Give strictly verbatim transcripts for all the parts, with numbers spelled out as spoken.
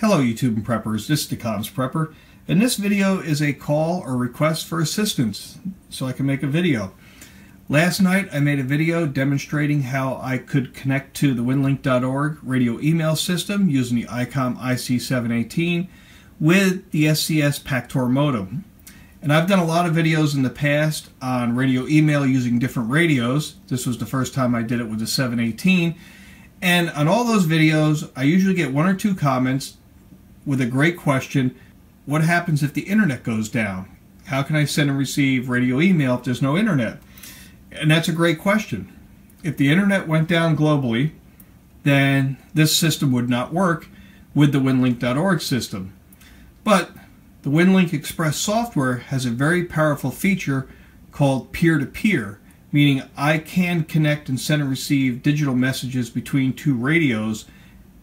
Hello YouTube Preppers, this is the Comms Prepper, and this video is a call or request for assistance so I can make a video. Last night I made a video demonstrating how I could connect to the winlink dot org radio email system using the ICOM I C seven eighteen with the S C S Pactor modem. And I've done a lot of videos in the past on radio email using different radios. This was the first time I did it with the seven eighteen. And on all those videos, I usually get one or two comments with a great question. What happens if the internet goes down? How can I send and receive radio email if there's no internet? And that's a great question. If the internet went down globally, then this system would not work with the winlink dot org system. But the WinLink Express software has a very powerful feature called peer-to-peer, meaning I can connect and send and receive digital messages between two radios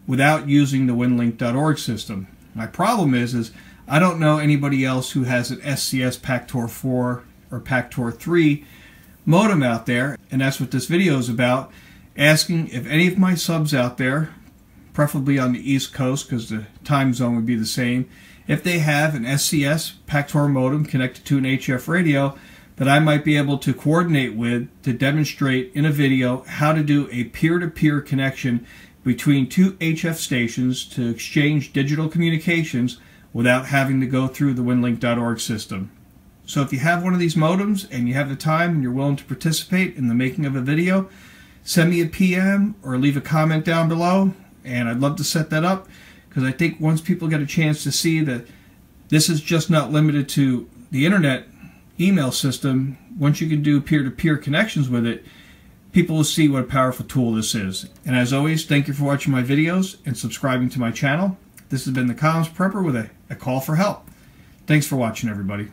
without using the winlink dot org system. My problem is, is I don't know anybody else who has an S C S Pactor four or Pactor three modem out there, and that's what this video is about, asking if any of my subs out there, preferably on the East Coast because the time zone would be the same, if they have an S C S Pactor modem connected to an H F radio that I might be able to coordinate with to demonstrate in a video how to do a peer-to-peer connection between two H F stations to exchange digital communications without having to go through the winlink dot org system. So if you have one of these modems and you have the time and you're willing to participate in the making of a video, send me a P M or leave a comment down below, and I'd love to set that up, because I think once people get a chance to see that this is just not limited to the internet email system, once you can do peer-to-peer connections with it, people will see what a powerful tool this is. And as always, thank you for watching my videos and subscribing to my channel. This has been the Comms Prepper with a, a call for help. Thanks for watching, everybody.